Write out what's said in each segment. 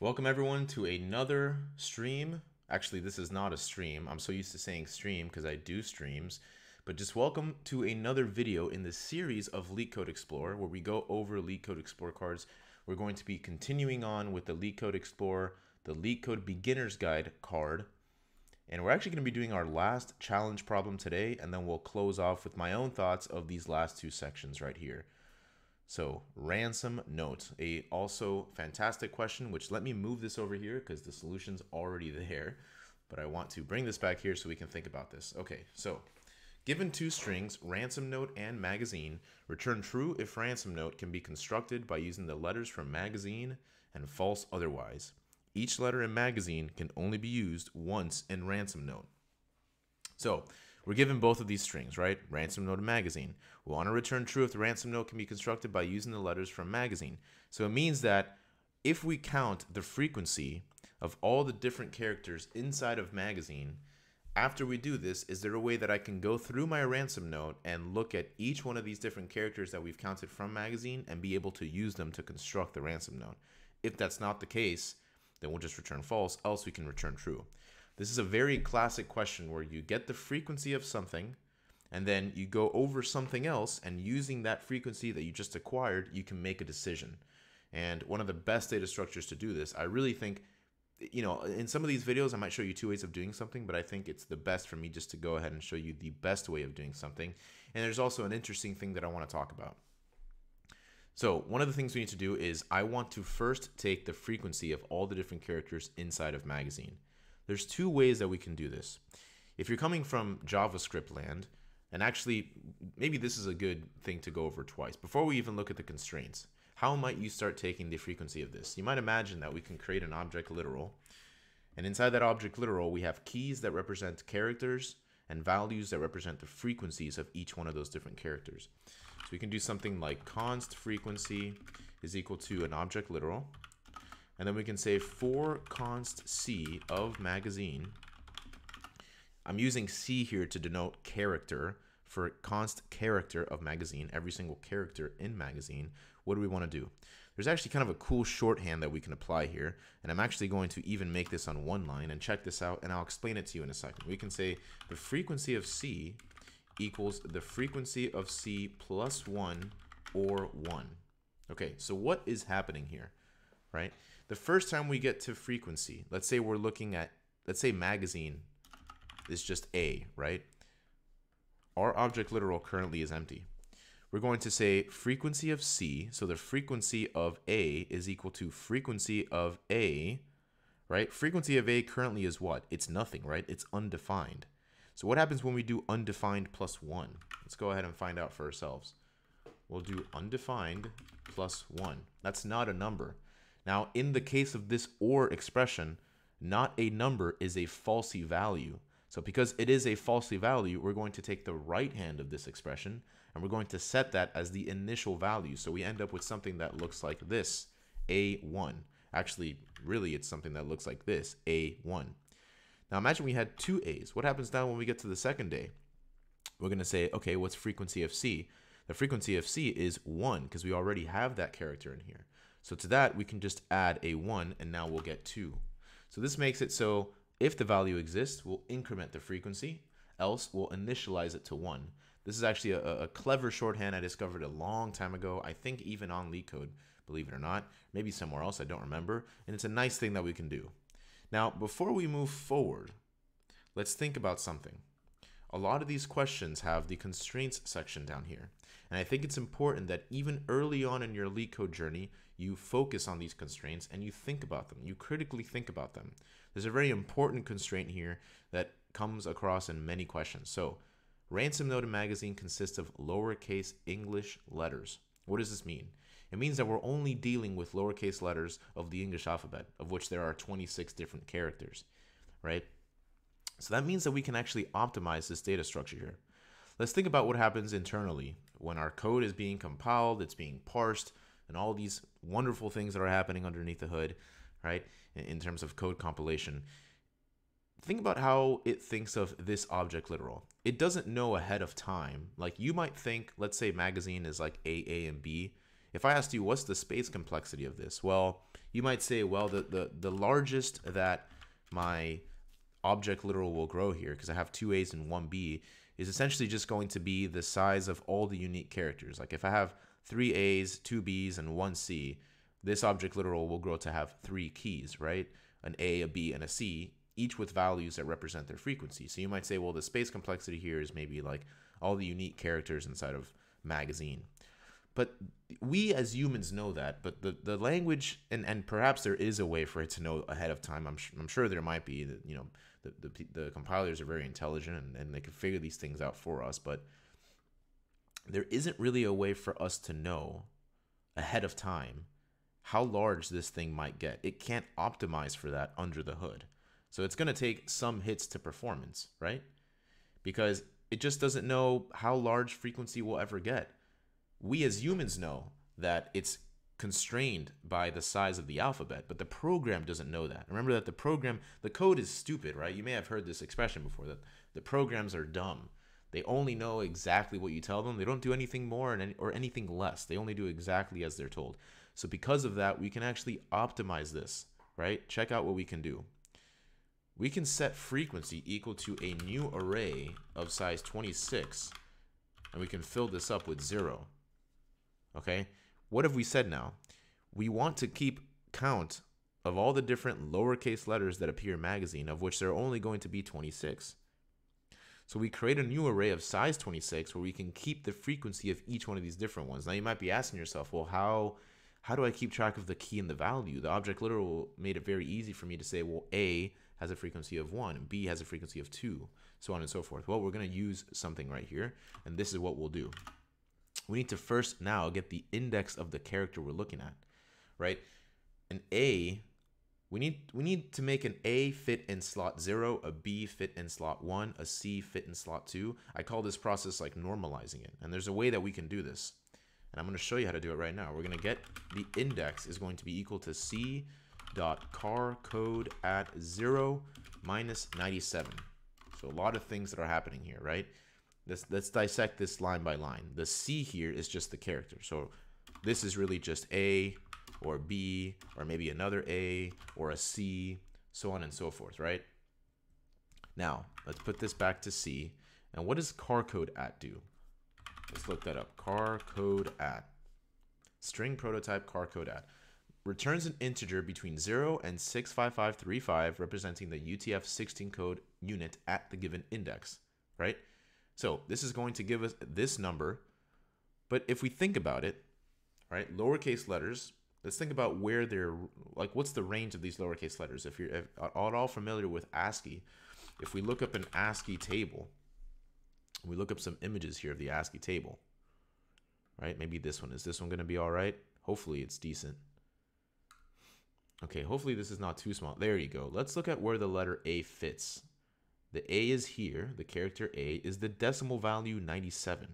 Welcome everyone to another stream. Actually, this is not a stream. I'm so used to saying stream because I do streams, but just welcome to another video in the series of LeetCode Explorer where we go over LeetCode Explorer cards. We're going to be continuing on with the LeetCode Explorer, the LeetCode Beginners Guide card. And we're actually going to be doing our last challenge problem today, and then we'll close off with my own thoughts of these last two sections right here. So ransom note, also fantastic question, which let me move this over here because the solution's already there, but I want to bring this back here so we can think about this. Okay, so given two strings, ransom note and magazine, return true if ransom note can be constructed by using the letters from magazine and false otherwise. Each letter in magazine can only be used once in ransom note. So we're given both of these strings, right? Ransom note and magazine. We want to return true if the ransom note can be constructed by using the letters from magazine. So it means that if we count the frequency of all the different characters inside of magazine, after we do this, is there a way that I can go through my ransom note and look at each one of these different characters that we've counted from magazine and be able to use them to construct the ransom note? If that's not the case, then we'll just return false, else we can return true. This is a very classic question where you get the frequency of something and then you go over something else, and using that frequency that you just acquired, you can make a decision. And one of the best data structures to do this, I really think, you know, in some of these videos, I might show you two ways of doing something, but I think it's the best for me just to go ahead and show you the best way of doing something. And there's also an interesting thing that I want to talk about. So one of the things we need to do is I want to first take the frequency of all the different characters inside of magazine. There's two ways that we can do this. If you're coming from JavaScript land, and actually maybe this is a good thing to go over twice before we even look at the constraints. How might you start taking the frequency of this? You might imagine that we can create an object literal, and inside that object literal we have keys that represent characters and values that represent the frequencies of each one of those different characters. So we can do something like const frequency is equal to an object literal, and then we can say for const c of magazine. I'm using c here to denote character. For const character of magazine, every single character in magazine, what do we want to do? There's actually kind of a cool shorthand that we can apply here, and I'm actually going to even make this on one line and check this out, and I'll explain it to you in a second. We can say the frequency of c equals the frequency of c plus 1 or 1. Okay, so what is happening here, right? The first time we get to frequency, let's say we're looking at, let's say magazine is just a, right? Our object literal currently is empty. We're going to say frequency of c, so the frequency of a is equal to frequency of a, right? Frequency of a currently is what? It's nothing, right? It's undefined. So what happens when we do undefined plus 1? Let's go ahead and find out for ourselves. We'll do undefined plus 1. That's not a number. Now, in the case of this OR expression, not a number is a falsy value. So because it is a falsy value, we're going to take the right hand of this expression and we're going to set that as the initial value. So we end up with something that looks like this, A1. Actually, really, it's something that looks like this, A1. Now imagine we had two A's. What happens now when we get to the second A? We're going to say, okay, what's frequency of C? The frequency of C is 1 because we already have that character in here. So to that, we can just add a 1 and now we'll get 2. So this makes it so if the value exists, we'll increment the frequency, else we'll initialize it to 1. This is actually a clever shorthand I discovered a long time ago, I think even on LeetCode, believe it or not, maybe somewhere else, I don't remember, and it's a nice thing that we can do. Now, before we move forward, let's think about something. A lot of these questions have the constraints section down here, and I think it's important that even early on in your LeetCode journey, you focus on these constraints and you think about them. You critically think about them. There's a very important constraint here that comes across in many questions. So, ransom note and magazine consists of lowercase English letters. What does this mean? It means that we're only dealing with lowercase letters of the English alphabet, of which there are 26 different characters, right? So that means that we can actually optimize this data structure here. Let's think about what happens internally when our code is being compiled, it's being parsed, and all these wonderful things that are happening underneath the hood, right? In terms of code compilation. Think about how it thinks of this object literal. It doesn't know ahead of time. Like you might think, let's say magazine is like A and B. If I asked you, what's the space complexity of this? Well, you might say, well, the largest that my object literal will grow here, because I have two A's and one B, is essentially just going to be the size of all the unique characters. Like if I have three A's, two B's, and one C, this object literal will grow to have three keys, right? An A, a B, and a C, each with values that represent their frequency. So you might say, well, the space complexity here is maybe like all the unique characters inside of magazine. But we as humans know that, but the language, and perhaps there is a way for it to know ahead of time. I'm sure there might be, that, you know, the compilers are very intelligent and they can figure these things out for us, but there isn't really a way for us to know ahead of time how large this thing might get. It can't optimize for that under the hood. So it's going to take some hits to performance, right? Because it just doesn't know how large frequency we'll ever get. We as humans know that it's constrained by the size of the alphabet, but the program doesn't know that. Remember that the code is stupid, right? You may have heard this expression before, that the programs are dumb. They only know exactly what you tell them. They don't do anything more or anything less. They only do exactly as they're told. So because of that, we can actually optimize this, right? Check out what we can do. We can set frequency equal to a new array of size 26, and we can fill this up with 0. Okay, what have we said now? We want to keep count of all the different lowercase letters that appear in magazine, of which there are only going to be 26. So we create a new array of size 26 where we can keep the frequency of each one of these different ones. Now you might be asking yourself, well, how do I keep track of the key and the value? The object literal made it very easy for me to say, well, A has a frequency of 1, B has a frequency of 2, so on and so forth. Well, we're going to use something right here, and this is what we'll do. We need to first now get the index of the character we're looking at, right? An A, we need to make an A fit in slot 0, a B fit in slot 1, a C fit in slot 2. I call this process like normalizing it, and there's a way that we can do this. And I'm going to show you how to do it right now. We're going to get the index is going to be equal to C.carCode at 0 minus 97. So a lot of things that are happening here, right? Let's dissect this line by line. The C here is just the character. So this is really just A or B or maybe another A or a C, so on and so forth, right? Now, let's put this back to C. And what does carcode at do? Let's look that up. Carcode at. String prototype carcode at. Returns an integer between 0 and 65535 representing the UTF 16 code unit at the given index, right? So this is going to give us this number, but if we think about it, right, lowercase letters, let's think about where they're, like what's the range of these lowercase letters? If you're at all familiar with ASCII, if we look up an ASCII table, we look up some images here of the ASCII table, right? Maybe this one, is this one going to be all right? Hopefully it's decent. Okay, hopefully this is not too small. There you go. Let's look at where the letter A fits. The A is here, the character A is the decimal value 97,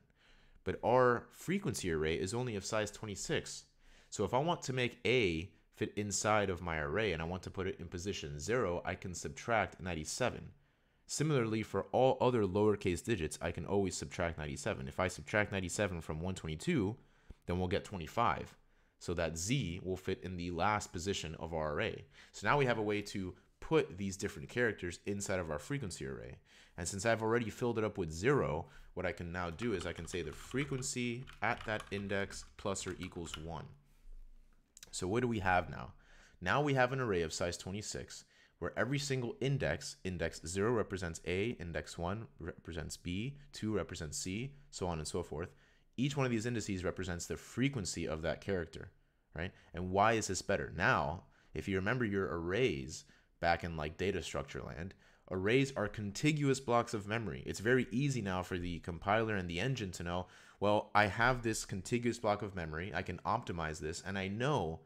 but our frequency array is only of size 26. So if I want to make A fit inside of my array and I want to put it in position 0, I can subtract 97. Similarly, for all other lowercase digits, I can always subtract 97. If I subtract 97 from 122, then we'll get 25. So that Z will fit in the last position of our array. So now we have a way to put these different characters inside of our frequency array. And since I've already filled it up with 0, what I can now do is I can say the frequency at that index plus or equals 1. So what do we have now? Now we have an array of size 26 where every single index, index 0 represents A, index 1 represents B, 2 represents C, so on and so forth. Each one of these indices represents the frequency of that character, right? And why is this better? Now, if you remember your arrays, back in like data structure land, arrays are contiguous blocks of memory. It's very easy now for the compiler and the engine to know, well, I have this contiguous block of memory, I can optimize this, and I know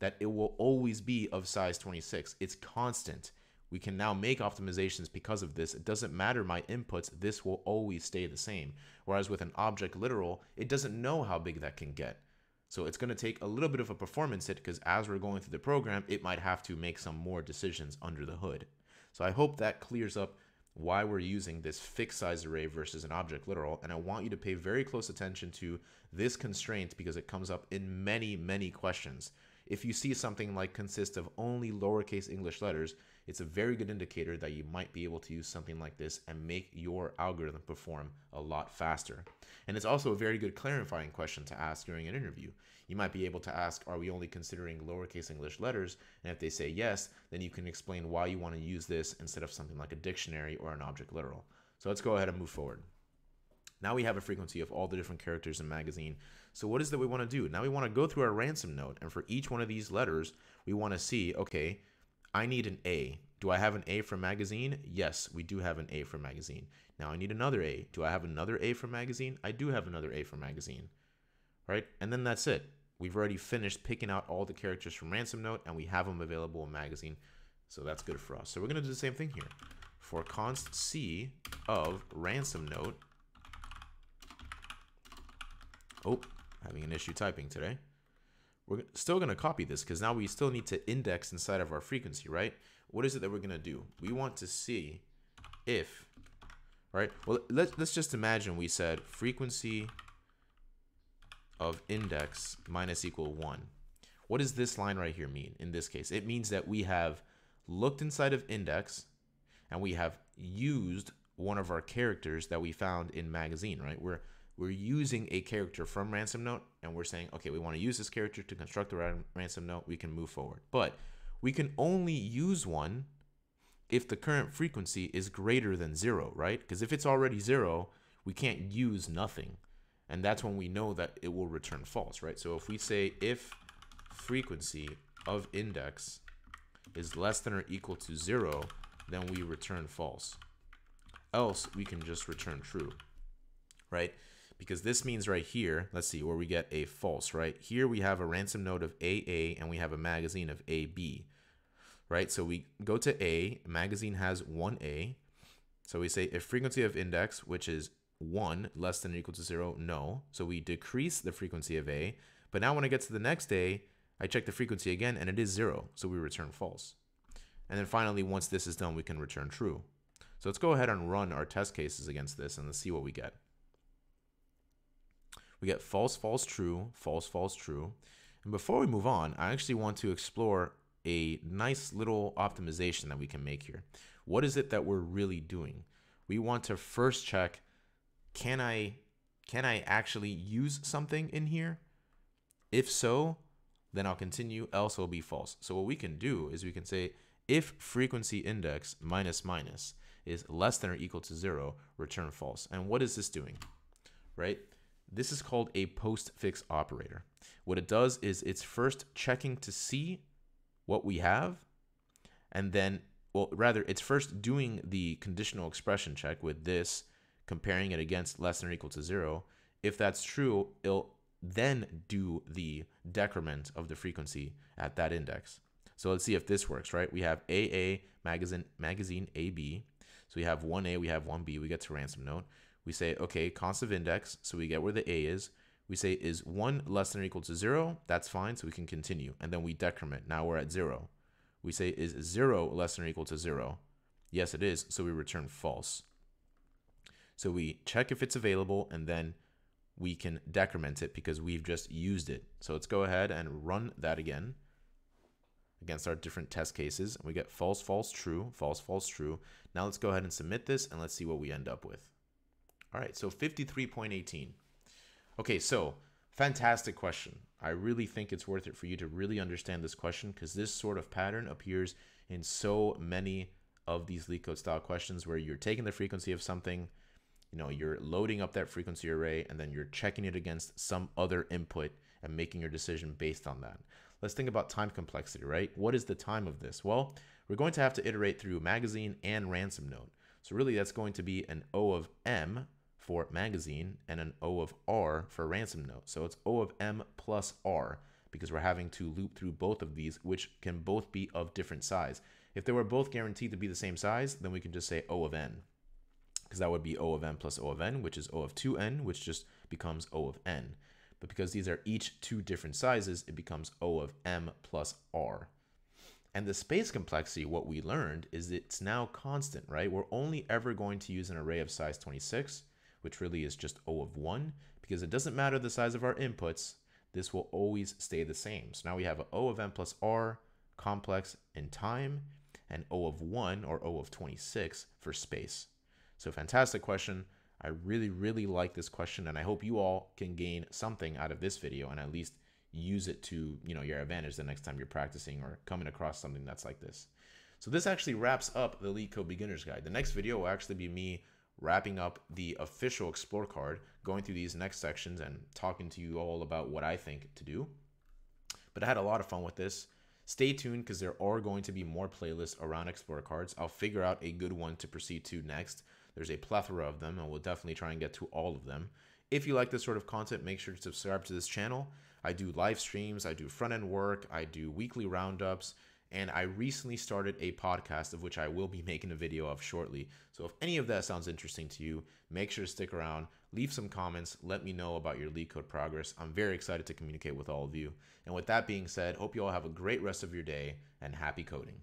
that it will always be of size 26. It's constant. We can now make optimizations because of this. It doesn't matter my inputs, this will always stay the same. Whereas with an object literal, it doesn't know how big that can get. So it's going to take a little bit of a performance hit because as we're going through the program, it might have to make some more decisions under the hood. So I hope that clears up why we're using this fixed size array versus an object literal. And I want you to pay very close attention to this constraint because it comes up in many, many questions. If you see something like consists of only lowercase English letters, it's a very good indicator that you might be able to use something like this and make your algorithm perform a lot faster. And it's also a very good clarifying question to ask during an interview. You might be able to ask, are we only considering lowercase English letters? And if they say yes, then you can explain why you want to use this instead of something like a dictionary or an object literal. So let's go ahead and move forward. Now we have a frequency of all the different characters in magazine. So what is that we want to do? Now we want to go through our ransom note, and for each one of these letters, we want to see, okay, I need an A. Do I have an A for magazine? Yes, we do have an A for magazine. Now I need another A. Do I have another A for magazine? I do have another A for magazine, right? And then that's it. We've already finished picking out all the characters from ransom note, and we have them available in magazine. So that's good for us. So we're going to do the same thing here. For const C of ransom note. Oh, having an issue typing today. We're still going to copy this because now we still need to index inside of our frequency, right? What is it that we're going to do? We want to see if, right? Well, let's just imagine we said frequency of index minus equal 1. What does this line right here mean in this case? It means that we have looked inside of index and we have used one of our characters that we found in magazine, right? We're using a character from ransom note and we're saying, okay, we want to use this character to construct the ransom note. We can move forward, but we can only use one if the current frequency is greater than 0, right? Because if it's already 0, we can't use nothing. And that's when we know that it will return false, right? So if we say if frequency of index is less than or equal to 0, then we return false. Else we can just return true, right? Because this means right here, let's see where we get a false, right? Here we have a ransom note of AA and we have a magazine of AB, right? So we go to A, magazine has 1A. So we say if frequency of index, which is 1 less than or equal to 0, no. So we decrease the frequency of A, but now when I get to the next A, I check the frequency again and it is 0. So we return false. And then finally, once this is done, we can return true. So let's go ahead and run our test cases against this and let's see what we get. We get false, false, true, false, false, true. And before we move on, I actually want to explore a nice little optimization that we can make here. What is it that we're really doing? We want to first check, can I actually use something in here? If so, then I'll continue, else it'll be false. So what we can do is we can say, if frequency index minus minus is less than or equal to 0, return false. And what is this doing, right? This is called a postfix operator. What it does is it's first checking to see what we have, and then, well, rather it's first doing the conditional expression check with this, comparing it against less than or equal to 0. If that's true, it'll then do the decrement of the frequency at that index. So let's see if this works, right? We have AA, magazine AB. So we have 1A, we have 1B, we get to ransom note. We say, okay, const of index, so we get where the A is. We say, is 1 less than or equal to 0? That's fine, so we can continue. And then we decrement. Now we're at 0. We say, is 0 less than or equal to 0? Yes, it is, so we return false. So we check if it's available, and then we can decrement it because we've just used it. So let's go ahead and run that again against our different test cases. And we get false, false, true, false, false, true. Now let's go ahead and submit this, and let's see what we end up with. All right, so 53.18. Okay, so fantastic question. I really think it's worth it for you to really understand this question because this sort of pattern appears in so many of these LeetCode style questions where you're taking the frequency of something, you know, you're loading up that frequency array and then you're checking it against some other input and making your decision based on that. Let's think about time complexity, right? What is the time of this? Well, we're going to have to iterate through magazine and ransom note. So really that's going to be an O of M for magazine and an O of R for ransom note. So it's O of M plus R because we're having to loop through both of these, which can both be of different size. If they were both guaranteed to be the same size, then we can just say O of N because that would be O of M plus O of N, which is O of 2N, which just becomes O of N. But because these are each two different sizes, it becomes O of M plus R. And the space complexity, what we learned is it's now constant, right? We're only ever going to use an array of size 26, which really is just O of 1, because it doesn't matter the size of our inputs, this will always stay the same. So now we have a O of n plus r, complex in time, and O of 1 or O of 26 for space. So fantastic question. I really, really like this question, and I hope you all can gain something out of this video and at least use it to, you know, your advantage the next time you're practicing or coming across something that's like this. So this actually wraps up the LeetCode Beginners Guide. The next video will actually be me wrapping up the official Explore card, going through these next sections and talking to you all about what I think to do. But I had a lot of fun with this. Stay tuned because there are going to be more playlists around Explore cards. I'll figure out a good one to proceed to next. There's a plethora of them, and we'll definitely try and get to all of them. If you like this sort of content, make sure to subscribe to this channel. I do live streams, I do front-end work, I do weekly roundups, and I recently started a podcast of which I will be making a video of shortly. So if any of that sounds interesting to you, make sure to stick around, leave some comments, let me know about your LeetCode progress. I'm very excited to communicate with all of you. And with that being said, hope you all have a great rest of your day and happy coding.